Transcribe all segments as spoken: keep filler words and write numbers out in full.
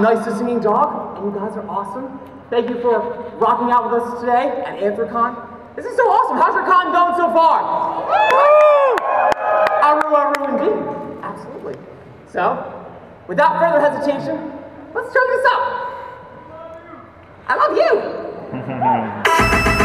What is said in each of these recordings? I'm Nice to Singing Dog, and you guys are awesome. Thank you for rocking out with us today at Anthrocon. This is so awesome. How's your con going so far? Woo! Aru, aru, indeed. Absolutely. So, without further hesitation, let's turn this up. I love you. Woo! Woo!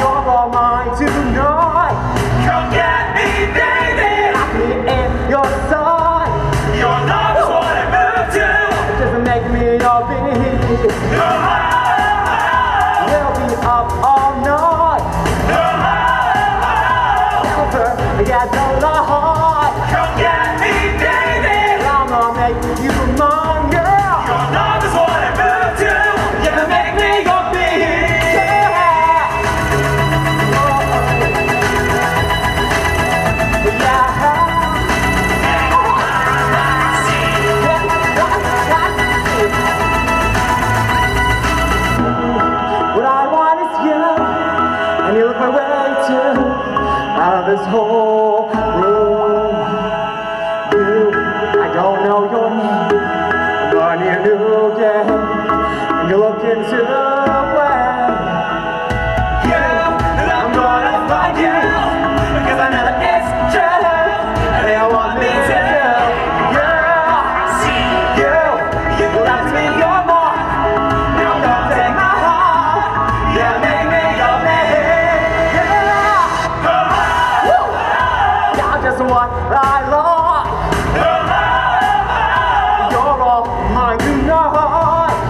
You're all mine tonight.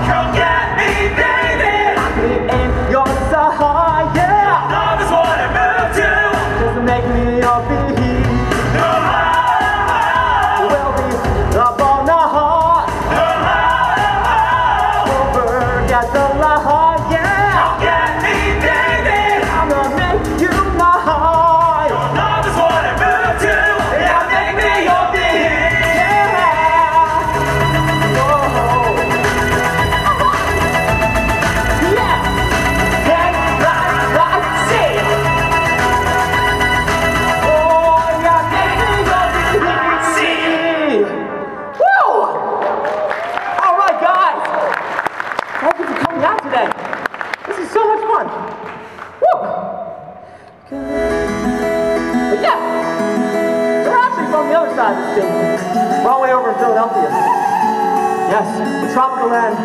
Come get me, baby. on. Woo! But yeah, they're actually from the other side of the state. We're all the way over in Philadelphia. Yes, the tropical land,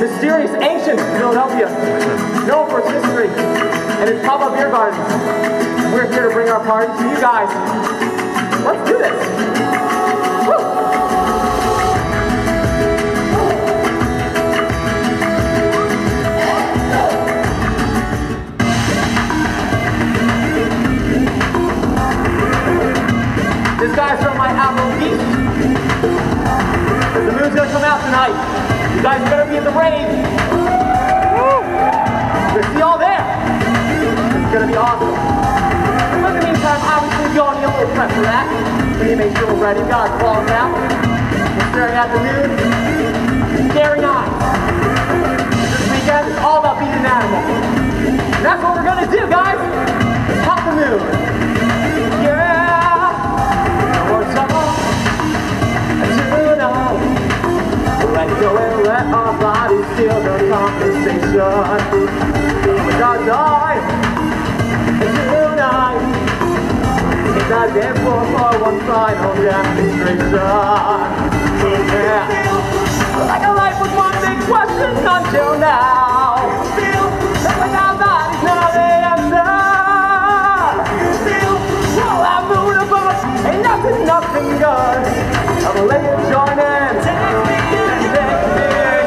mysterious, ancient Philadelphia, known for its history and its pop-up beer gardens. We're here to bring our party to you guys. Let's do this. This guy's from my album, Peace. The moon's gonna come out tonight. You guys better be in the rain. We'll see y'all there. It's gonna be awesome. But in the meantime, obviously, y'all need a little prep for that. We need to make sure we're ready. God's falling out. We're staring at the moon. Staring eyes. This weekend is all about being an animal. And that's what we're gonna do, guys. Pop the moon. Yeah. Let's go and let our bodies feel the conversation. With our joy tonight, it's our day for one final demonstration. Yeah. Like a life with one big question until now. Still, like our bodies know the answer. Still, all our mood above ain't nothing, nothing good. I'm gonna let you join in. Take me. Take me and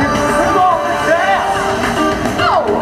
you, come on, dance. Oh,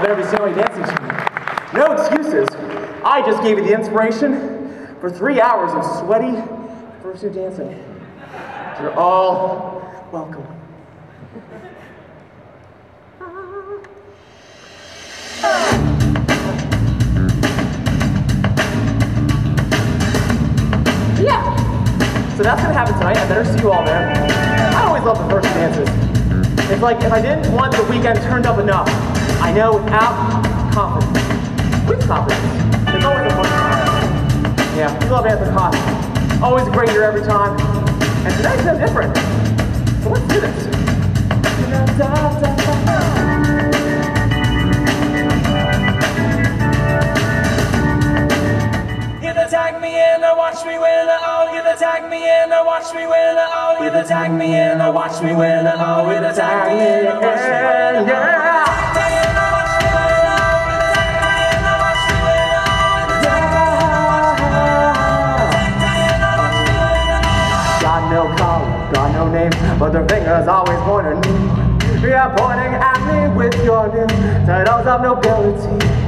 I'll never be so many dancing shoes. No excuses. I just gave you the inspiration for three hours of sweaty fursuit dancing. You're all welcome. Yeah. So that's gonna happen tonight. I better see you all there. I always love the first dances. It's like if I didn't want the weekend turned up enough, I know without confidence, with confidence, there's always a fun time. Yeah, we love Anthrocon. Always a great year every time. And tonight's no different. So let's do this. Da, da, da, da, da. Tag me in, I watch me win, oh, you tag me in, I watch me win, oh, you tag me in, I watch me win, oh, you tag me in, I watch me win, yeah. Got no collar, got no name, but their fingers always pointing me. You're pointing at me with your new titles of nobility.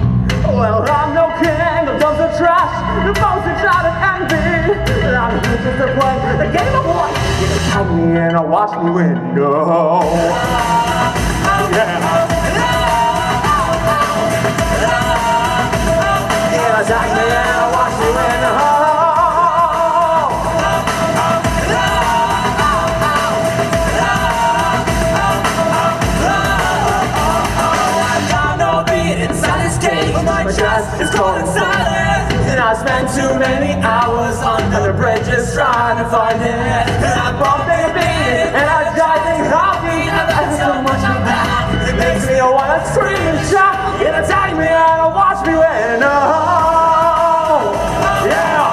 Well, I'm no king, the dumps are trash, the bones are shot of envy. I'm just a play, the game of life. You can tag me in a wash me window. Yeah. You can tag me in a wash me window. It's cold and silent, and I spent too many hours under the bridge just trying to find it. And I bought a beat, and I died in coffee, and that's so much I'm bad. It makes me wanna scream and shout, and attack me and watch me win. Oh, yeah.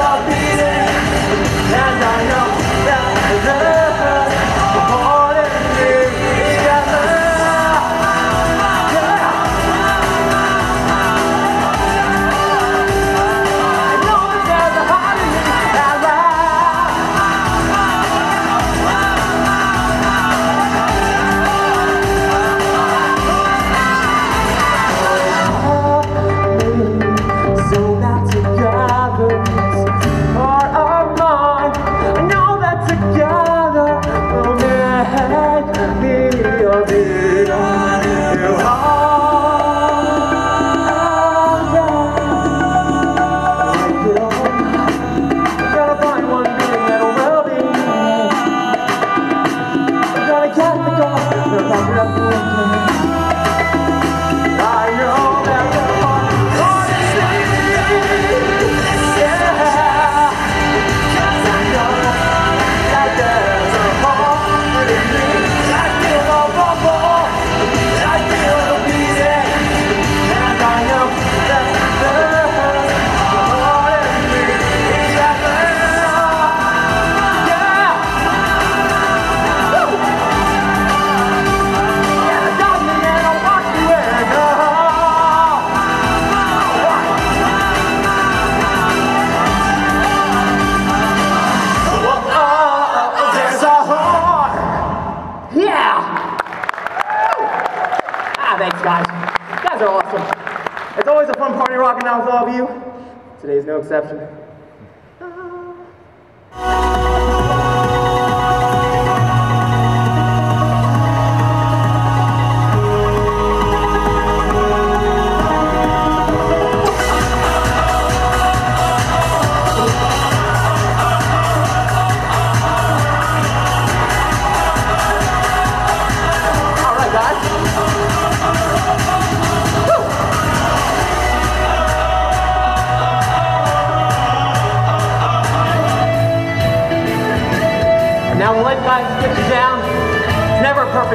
I feel guys. You guys are awesome. It's always a fun party rocking out with all of you. Today's no exception.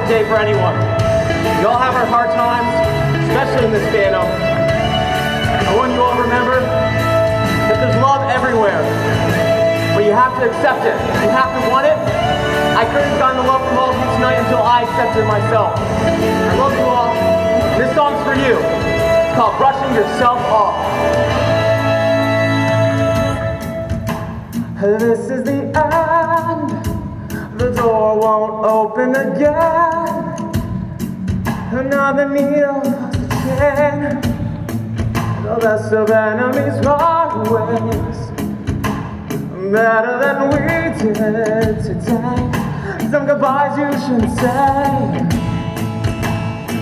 Day for anyone. We all have our hard times, especially in this fandom. I want you all to remember that there's love everywhere, but you have to accept it. You have to want it. I couldn't find the love from all of you tonight until I accepted myself. I love you all. This song's for you. It's called Brushing Yourself Off. This is the end. The door won't open again. Another meal of the tin, the best of enemies are ways better than we did today. Some goodbyes you shouldn't say.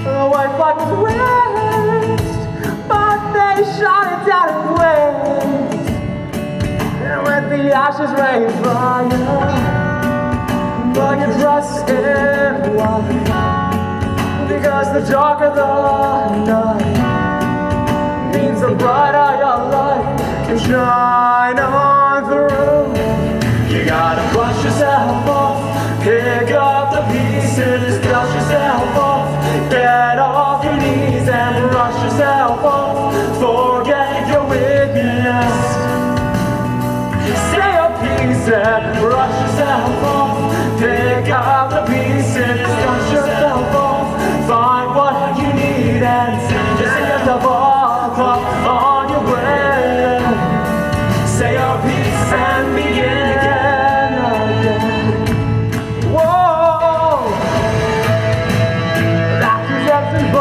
The white flag was raised, but they shot it down in flames. And with the ashes rain fire, but you trust in life. Because the darker the night means the brighter your light can shine on through. You gotta brush yourself off, pick up the pieces, dust yourself off, get off your knees and brush yourself off, forget your weakness. Say your piece and brush yourself off, pick up the pieces, dust yourself off. Find what you need and just get the ball up on your way. Say your peace and begin again, again. Whoa! Back two steps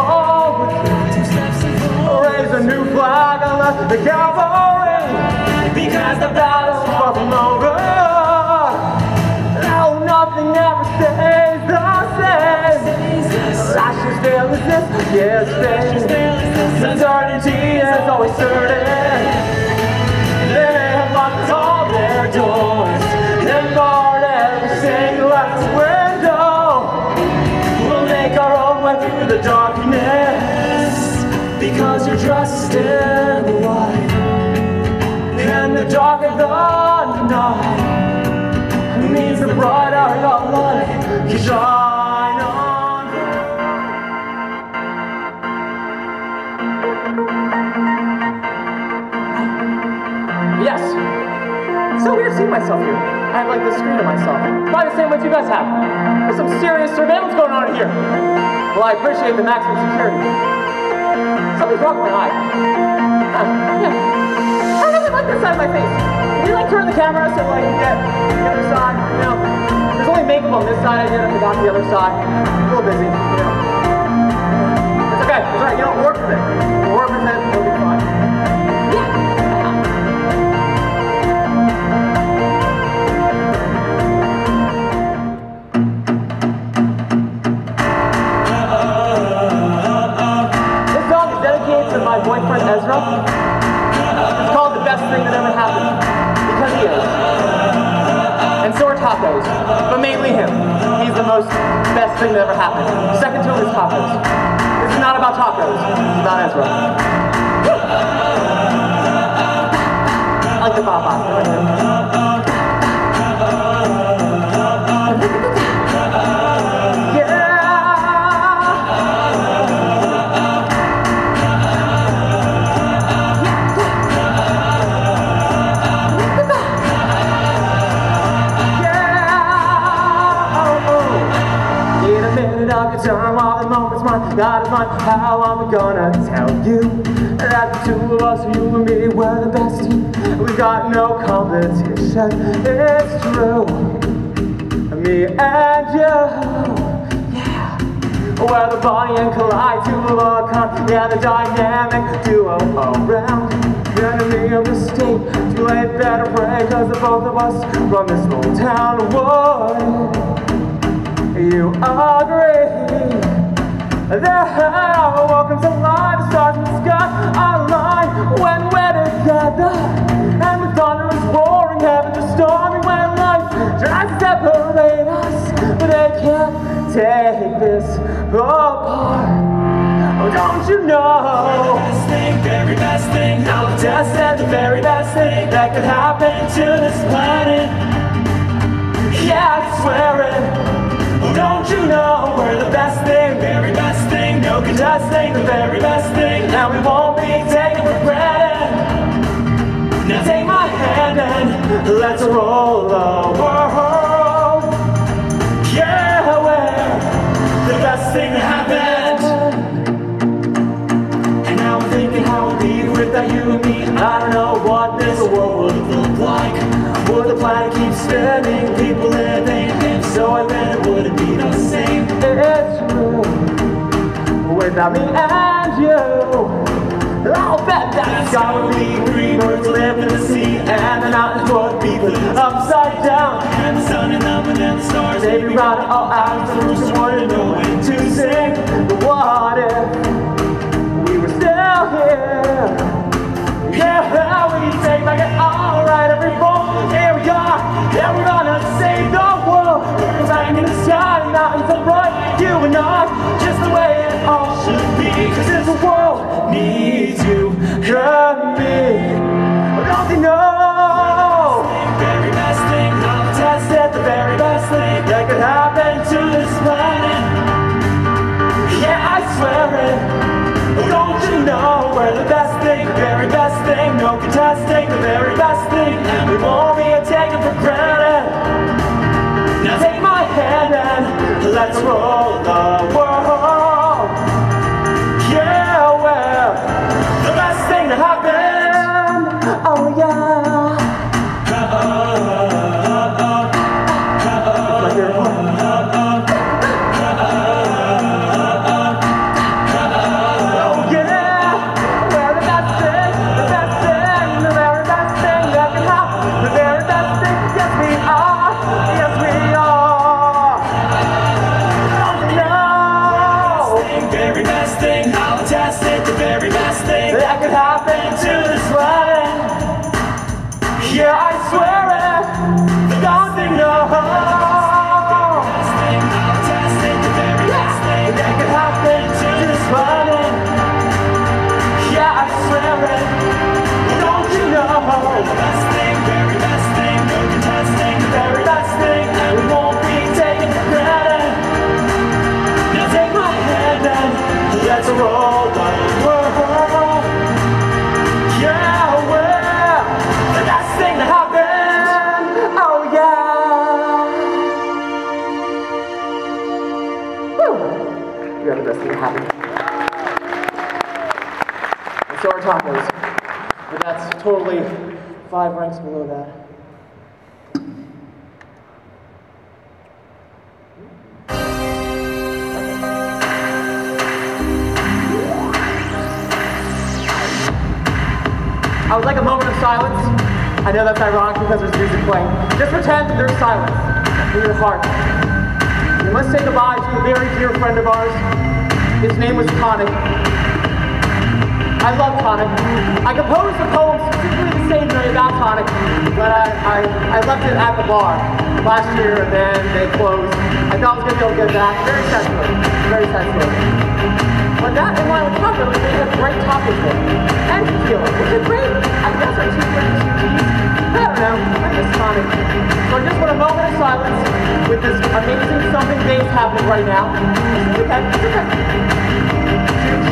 and forward. Raise a new flag and let the cavalry. Because the battle's far from over. Now nothing ever stays the same. Ashes still exist, yes, they eternity is always certain. They have locked all their doors and barred every single last window. We'll make our own way through the darkness because you're dressed in the light. And the darker the night means the brighter your light can shine. Myself here. I have like the screen to myself. Probably the same way you guys have. There's some serious surveillance going on here. Well, I appreciate the maximum security. Something's wrong with my eye. Uh, yeah. I really like this side of my face. We like turn the camera so I can get the other side, you know. There's only makeup on this side, I did it, I forgot the other side. I'm a little busy, you know. It's okay, it's alright, you don't work with it. We'll work with it, it'll be fine. But mainly him. He's the most best thing that ever happened. Second to him is tacos. This is not about tacos. It's about Ezra. Woo! I like the Popeye. God is mine, how I'm gonna tell you that the two of us, you and me, we're the best team. We got no competition, it's true. Me and you, yeah. where the volume collides to look on, yeah, the dynamic duo around. Enemy of the state, too late, better pray, cause the both of us run this whole town. Whoa, you agree that how welcomes alive, the stars in the sky are aligned when we're together, and the thunder is roaring, heaven is stormy when life tries to separate us, but they can't take this apart. Oh, don't you know? Very best thing, I'll just said the very best thing that could happen to this planet. Yeah, I swear it. Oh, don't you know we're the best thing, very best thing? No contesting, the very best thing. Now we won't be taken for granted. Now take my hand and let's roll the world. Yeah, we're the best thing that happened. That you and me, I don't know what this world would look like. Would the planet keep spinning, people living? If so, I bet it wouldn't be the same. It's true, without me and you, I'll bet that sky would be green. Birds live in the sea, and the mountains would be flipped upside down, and the sun and the moon and the stars, they'd be right all out. The first one to know when to sing. But what if we were still here? Yeah, we take back it all, right, every ball. Here we are, yeah, we're gonna save the world. We're flying in the sky, mountains are bright. You and I, just the way it all should be. Cause this world needs you and me. Don't you know? The very best thing, I'll test it. The very best thing that could happen to this planet. Yeah, I swear it. Don't you know we're the best thing, the very best thing? No contesting, the very best thing, and we won't be taken for granted. Now take my hand and let's roll the world. Yeah, we're the best thing that happened. Oh yeah. Uh-oh. Totally five ranks below that. I would like a moment of silence. I know that's ironic because there's music playing. Just pretend that there's silence in your heart. We must say goodbye to a very dear friend of ours. His name was Connick. I love Tonic. I composed a poem specifically the same night about Tonic, but I, I, I left it at the bar last year, and then they closed. I thought I was going to be able to get back. Very sensitive. Very sensitive. But that and my recovery made a great topic for me. And feeling, which is great. I guess our two friends should be. I don't know. I miss Tonic. So I just want a moment of silence with this amazing something that's happening right now. It's okay. It's okay.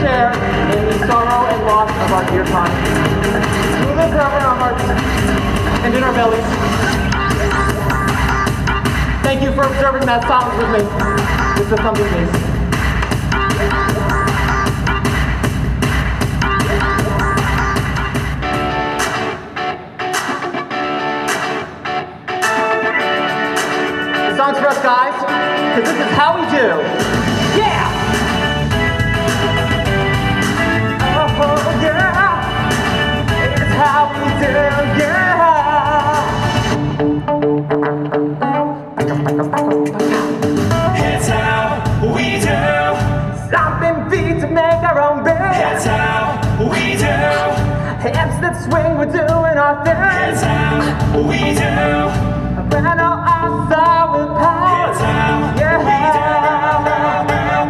Share in the sorrow and loss of our dear time. We live forever in our hearts and in our bellies. Thank you for observing that silence with me. This is something amazing. The song's for us guys, because this is how we do. Yeah! this swing, we're doing our thing. It's how we do. I ran all I saw with power. It's how yeah. we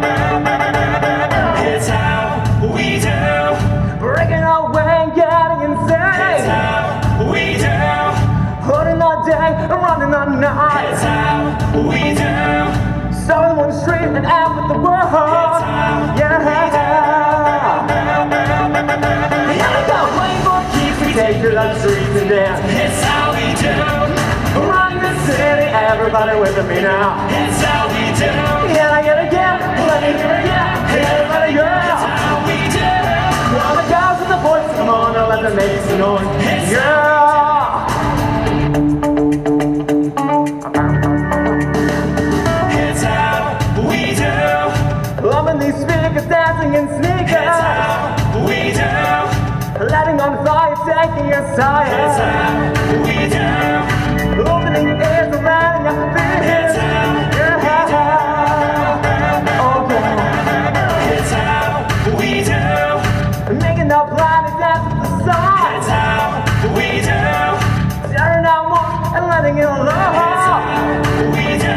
do. It's how we do. Breaking our way and getting insane. It's how we do. Holding all day and running all night. It's how we do. Starting one street and out with the world. It's how yeah. we do. Take your luxuries and dance. It's how we do. Run the city, everybody with me now. It's how we do. Yeah, I get again, let me do it again. Everybody, yeah. It's how we do. All the girls and the boys, come on and let them make some noise. It's yeah. It's how we do. Loving these speakers, dancing in sneakers. It's how we do. Letting on fire, taking your side. It's how we do. Opening your ears and letting your feet. It's how we do. It's how we do. Making our planet dance with the sun. It's how we do. Sharing our walk and letting it alone. It's how we do.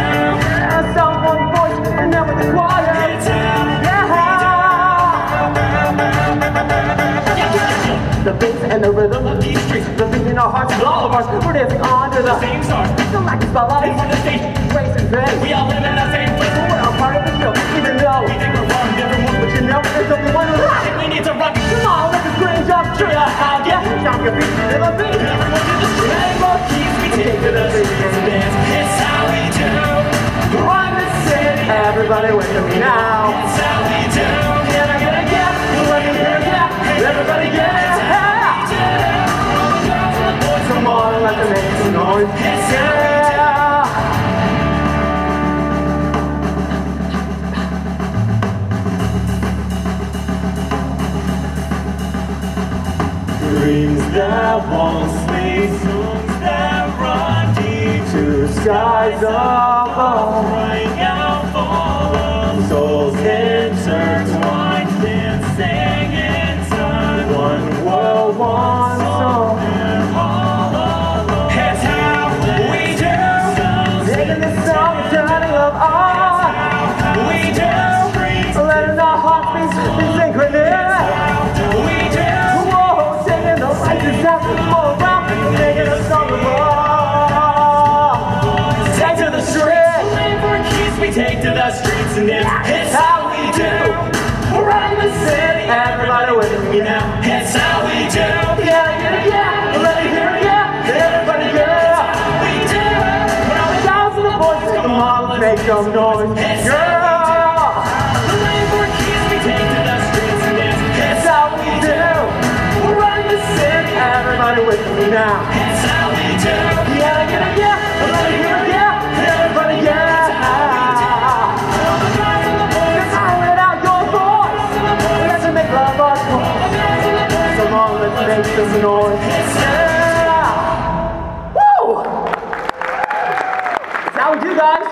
And so one voice and now with the choir. It's how the beats and the rhythm of these streets, the beat in our hearts and all of ours. We're dancing under the same stars. We still like the spotlight. In front of the stage, race and grace. We all live in the same place. We're all part of the show, even though we think we're wrong, different ones, but you know there's only one rock. We need to rock. Come on, let's just green jump. Straight up, how yeah. Jump your feet to the beat. Everyone's in the street. Hey, more keys, we take to the streets and dance. It's how we do. Run the city. Everybody with me now. It's how we do. Can I get a gap? Let me get a gap. Everybody get. Let them make some noise. It's yeah. Dreams that won't sleep, songs that run deep to skies above, crying out for souls intertwined, dancing in time. One world, one soul. Take to the streets and dance. It's, it's how we do. We're running the city. Everybody with me now. It's how we do. Yeah, yeah, yeah. Let me hear it, yeah. Everybody, yeah. It's how we do. When all the girls and the boys come on, make some noise. It's yeah. how we do. The lane for kids, we take to the streets and dance. It's how we do. We're running the city. Everybody with me now. It's how we do. Yeah, yeah, yeah. Let me hear it, yeah. Everybody, yeah. Make some noise. Yeah. Woo! That's how we do, guys.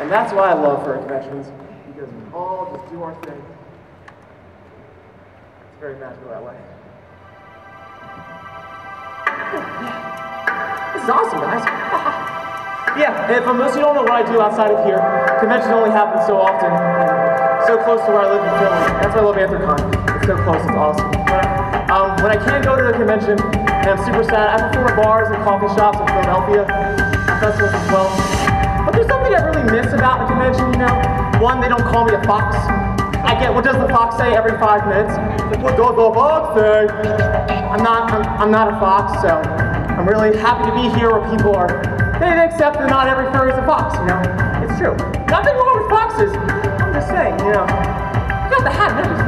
And that's why I love furry conventions, because we all just do our thing. It's very magical that way. This is awesome, guys. Yeah, if most of you don't know what I do outside of here, conventions only happen so often, so close to where I live in Philly. That's why I love Anthrocon. So close, it's awesome. Um, when I can't go to the convention, and I'm super sad, I perform at bars and coffee shops in Philadelphia, at festivals as well. But there's something I really miss about the convention, you know? One, they don't call me a fox. I get, what does the fox say every five minutes? What does the fox say? I'm not, I'm, I'm not a fox, so I'm really happy to be here where people are, they accept that not every furry is a fox, you know? It's true. Nothing wrong with foxes. I'm just saying, you know, you got the hat and everything.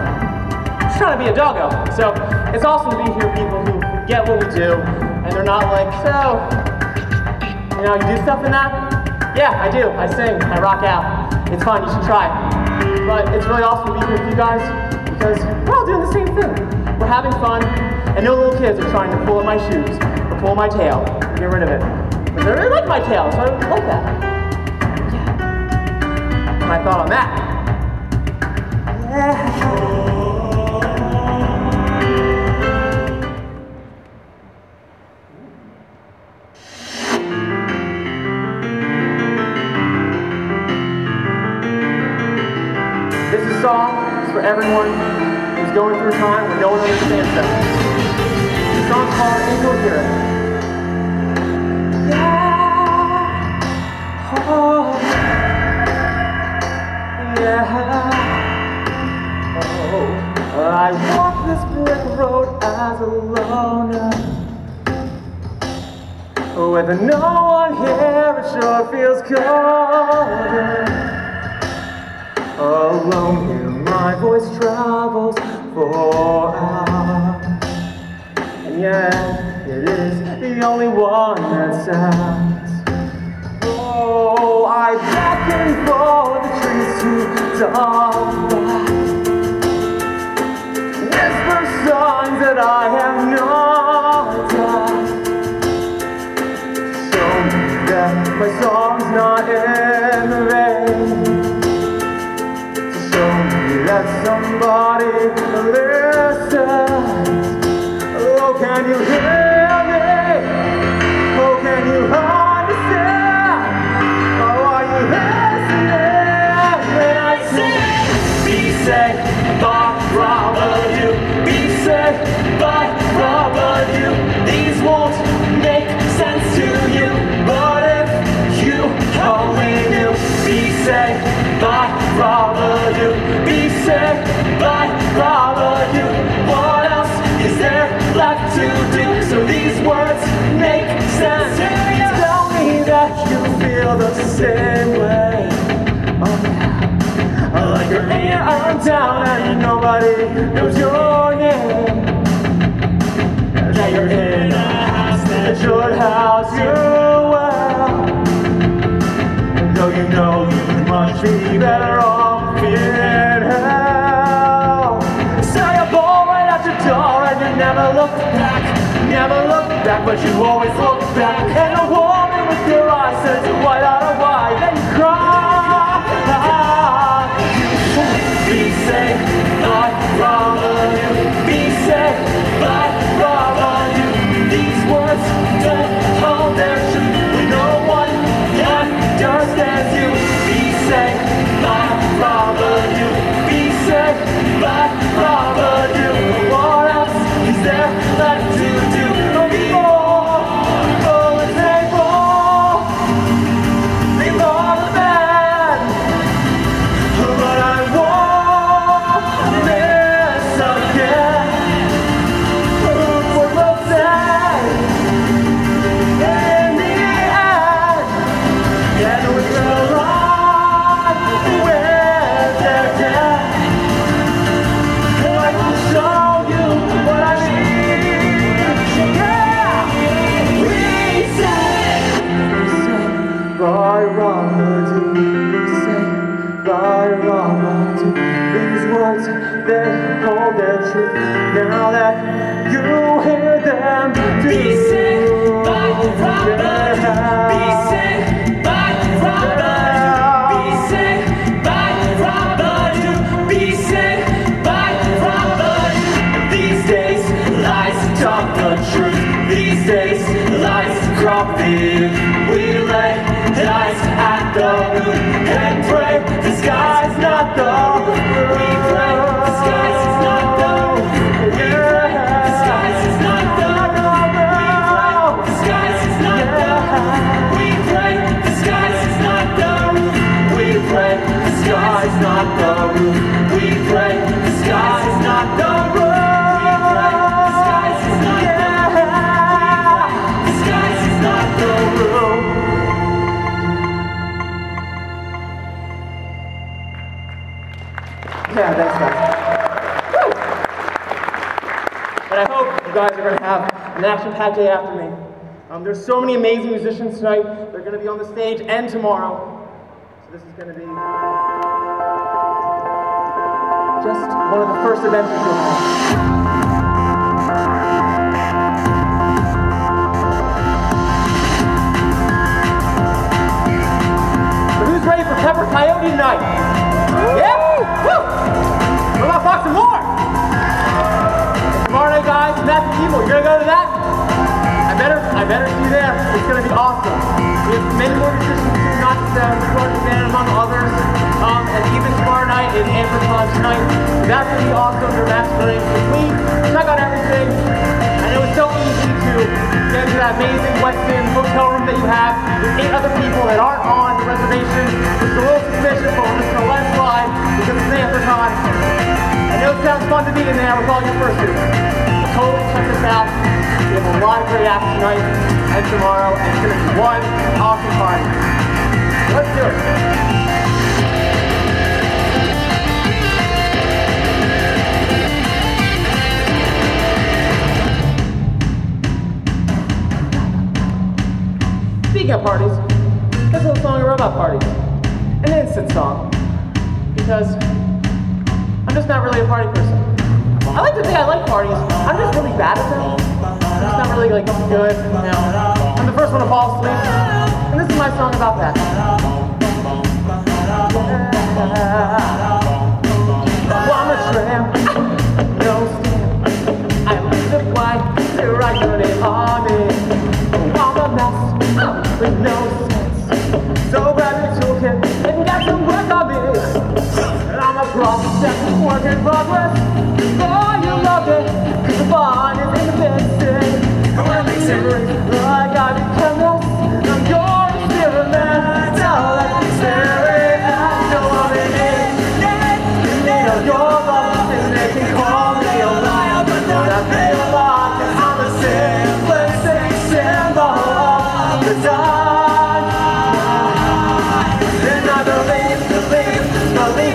Trying to be a doggo, so it's awesome to be here. People who get what we do, and they're not like, so you know, you do stuff in that. Yeah, I do. I sing. I rock out. It's fun. You should try it. But it's really awesome to be here with you guys because we're all doing the same thing. We're having fun, and no little kids are trying to pull at my shoes or pull my tail. Get rid of it. But they really like my tail, so I don't like that. Yeah. My thought on that. Yeah. Thank you. song is for everyone who's going through a time when no one understands them. The song's called Incoherent. Yeah, oh, yeah, oh, I walk this brick road as a loner. With no one here, it sure feels colder. Alone here, my voice travels for hours, and yet it is the only one that sounds. Oh, I beckon for the trees to dawn by, whisper songs that I have not done. Show me that my song's not in vain. Let somebody listen. Oh, can you hear me? Oh, can you understand? Oh, are you listening? When I sing, be saved by Robert Hugh. Be saved by Robert Hugh. These won't make sense to you, but if you only knew, be saved by Robert Hugh. Be saved by Robert Hugh. What else is there left to do? So these words make sense to you. Tell me that you feel the same way. Oh yeah, like you're in and down and nobody knows your name. That you're in a house that your house you well. And though you know you must be better off here. Never look back, never look back, but you always look back. And a woman with your eyes says why not a why, then you cry. Be saved by Robert Hugh. Be saved by Robert Hugh. These words don't hold their truth. No one understands you. Be saved by Robert Hugh. Be saved by Robert Hugh. What else? Is there left to do? No, before, before the table, before the bed, but I won't miss again. Food for the day, in the end, and we will run with their death. And I will show you what I. By Robert Hugh, be saved by Robert Hugh. These words, they hold their truth. Now that you hear them, be saved by Robert Hugh. Be saved by Robert Hugh. Be saved by Robert Hugh. Be saved by Robert Hugh. These days, lies talk the truth. These days, lies crop the. We lay lies at the root and pray the sky's not the root. We pray the sky's not the root. We pray the sky's not the root. We pray the sky's not the root. We pray the sky's not the root. We pray the sky's not the root. We pray the sky's not the root. Yeah, that's nice. Woo! And I hope you guys are going to have an action-packed day after me. Um, there's so many amazing musicians tonight. They're going to be on the stage and tomorrow. So this is going to be just one of the first events you'll have. So who's ready for Pepper Coyote tonight? Yeah? Woo! We're gonna fuck some more! Tomorrow night, guys, Matt and Kimo, you're gonna go to that? I better, I better see you there. It's gonna be awesome. We have many more musicians who do not uh, Resources and among others. Um, and even tomorrow night and Anthrocon tonight. That's going to be awesome for that experience this week. Check out everything. And it was so easy to get into that amazing Westin hotel room that you have with eight other people that aren't on the reservation. It's a little suspicious, but we're just going to let it fly because it's Anthrocon. I know it sounds fun to be in there with all your fursuits. Totally check this out. We have a lot of great apps tonight and tomorrow, and it's going to be one awesome party. Let's do it. Speaking of parties, this little song I wrote about parties. An instant song. Because I'm just not really a party person. I like to think I like parties. I'm just really bad at them. I'm just not really like good, you know. I'm the first one to fall asleep. And this is my song about that. Well, I'm a tramp, no stamp. I live the white, here I go to army. I'm a mess. With no sense. So grab your toolkit and get some work on it. I'm a process, work in progress. Before you love it, cause the bond is in the business. I wanna make sense. I gotta become less. I'm your experiment. Tell that I'm serious. I know what it is. You need all your love. And they can call me a liar, but not a real liar. Cause I'm a simple, sick symbol. The dark and I believe, believe, believe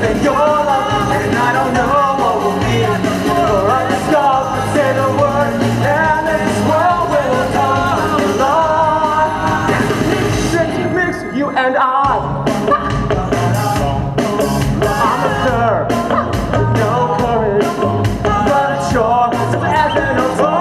in your love. And I don't know what will be. But I just go say the word, and this world will come in love. Shake mix you and I. I'm a sir with no courage, but I'm sure so as an adult. All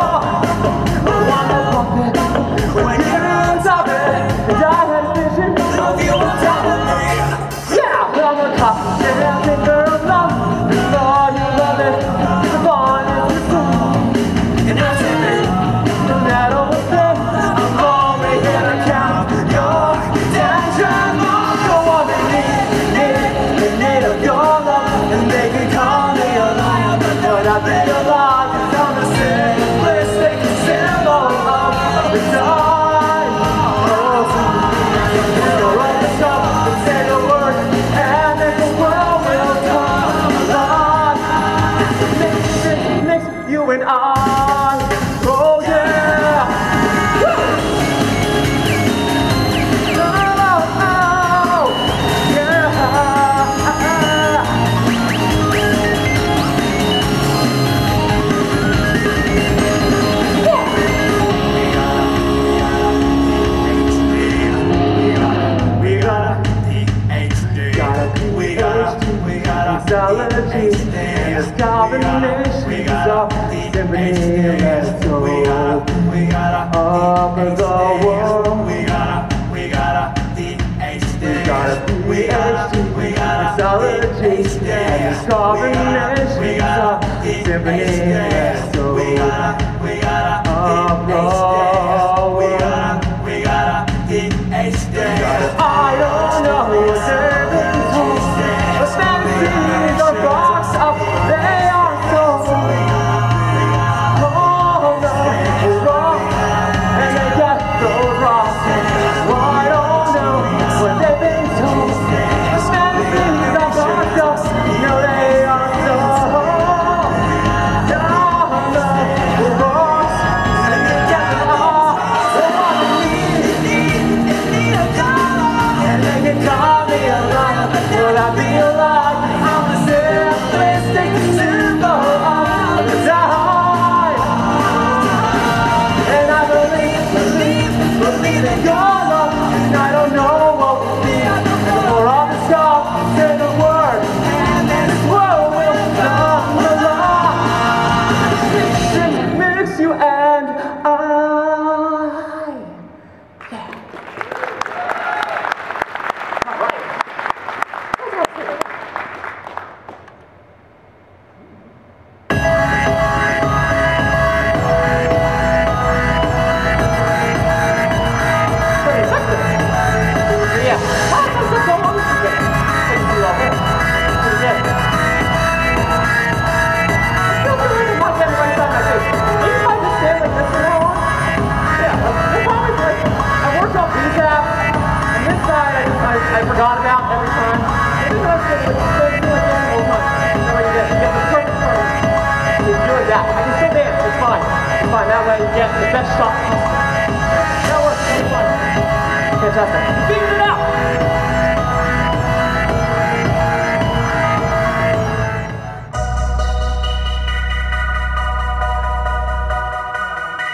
much out there. Figure it out!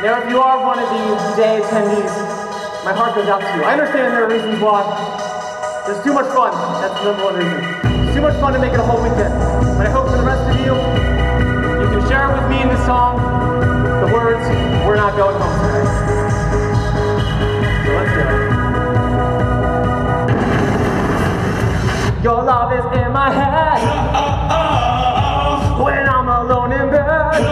Now, if you are one of the day attendees, my heart goes out to you. I understand there are reasons why. There's too much fun. That's the number one reason. It's too much fun to make it a whole weekend. But I hope for the rest of you, you can share it with me in this song. The words, we're not going home tonight. Your love is in my head. When I'm alone in bed,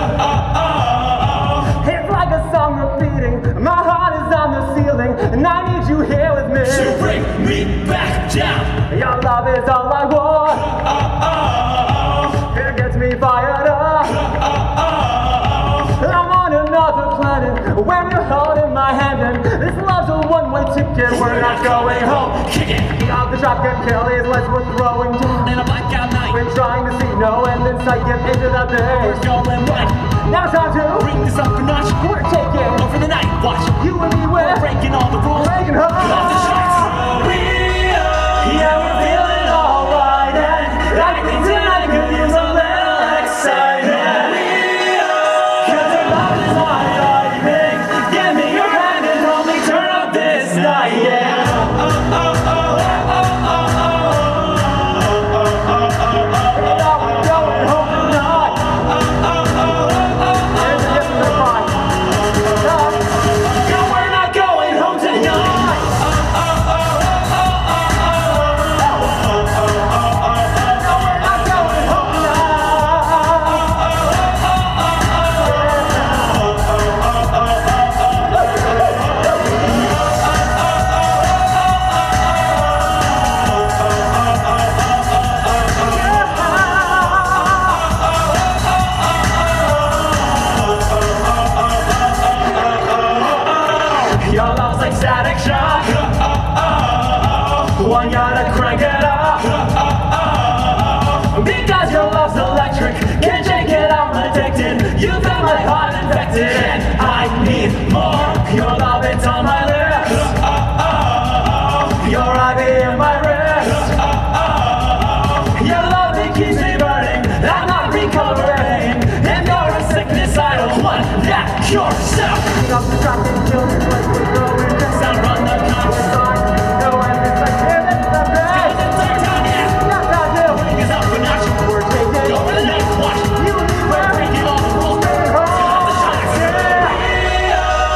it's like a song repeating. My heart is on the ceiling, and I need you here with me to bring me back down. Your love is all I want. It gets me fired up. I'm on another planet when you're holding my hand, and this love's a one-way ticket. We're not going home. Kick it. Of the shotgun kill, these lights were throwing down in a blackout night. We're trying to see no end in sight, get into the day. We're going right. Now it's time to bring this up a notch. We're taking over the night. Watch you and me, we're breaking all the rules. Breaking her off the shots. We are, yeah, we're feeling all right. And I think tonight could use a little excitement. We are, cause our love is what I think. Give me your hand and help me turn up this night, yeah. Oh, oh, oh.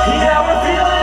Yeah, we're feeling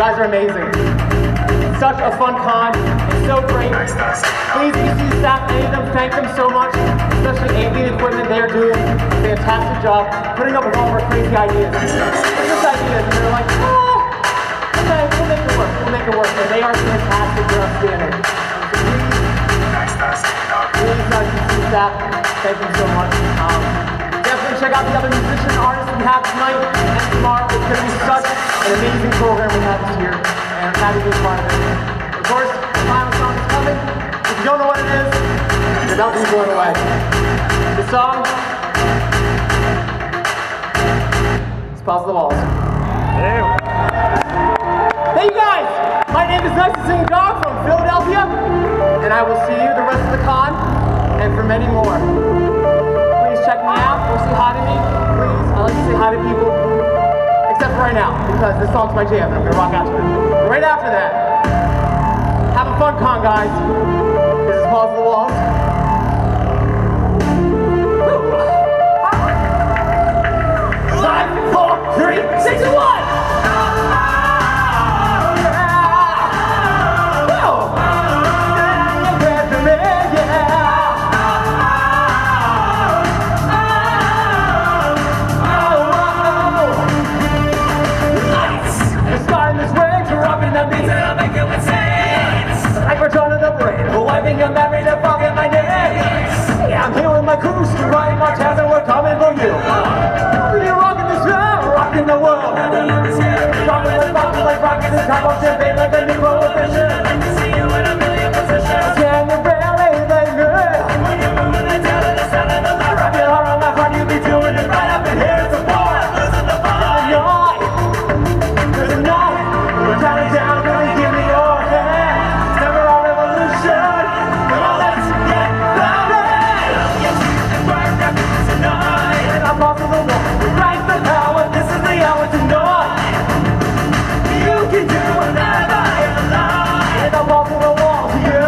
guys are amazing. Such a fun con. It's so great. Please, B C staff, thank them, thank them so much. Especially A V equipment, they are doing a fantastic job putting up with all of our crazy ideas. Just ideas, and they're like, ah, okay, we'll make it work. We'll make it work. And they are fantastic. They're outstanding. Please, B C staff, thank them so much. Um, Check out the other musicians and artists we have tonight and tomorrow. It's going to be such an amazing program we have this year, and I'm happy to be part of it. Of course, the final song is coming. If you don't know what it is, you're about to be blown away. The song is Paws to the Walls. Hey, you guys! My name is Nice to Sing Dog from Philadelphia, and I will see you the rest of the con and for many more. Check me out or say hi to me, please. I like to say hi to people, except for right now, because this song's my jam and I'm gonna rock out to it. But right after that, have a fun con, guys. This is Paws to the Walls. Five, four, three, six, and one. Paws to the Walls, you.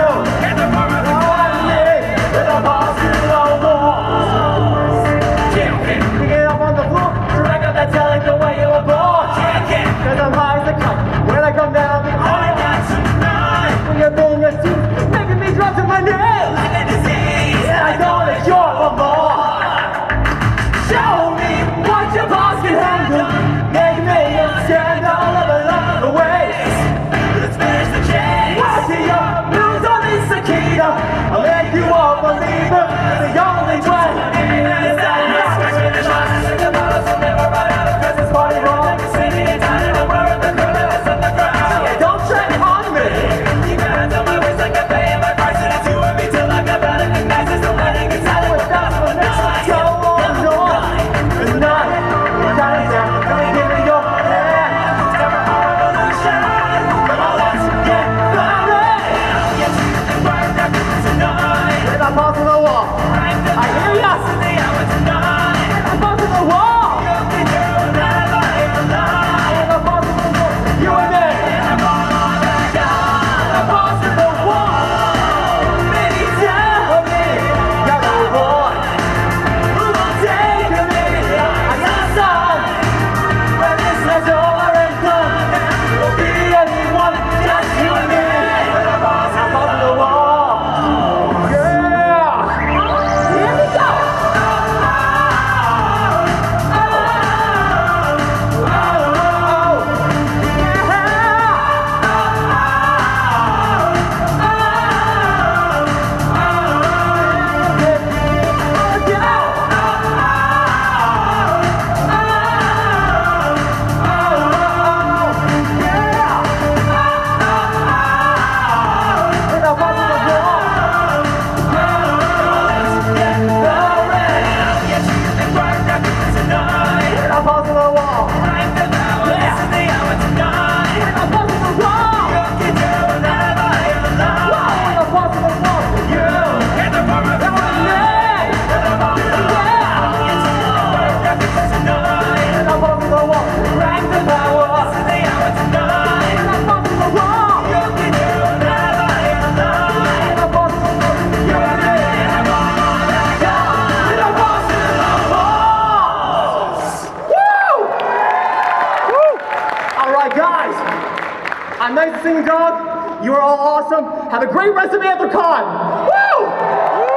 I'm nice to sing dog. You are all awesome. Have a great rest of Anthrocon. Woo!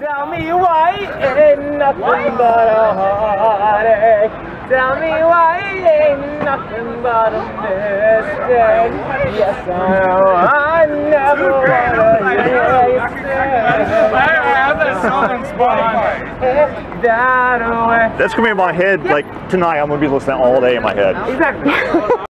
Tell me why it ain't nothing but a heartache. Tell me why it ain't nothing but a mistake. Yes, I know I never wanna be that, that way. That's gonna be in my head, like tonight I'm gonna be listening all day in my head. Exactly.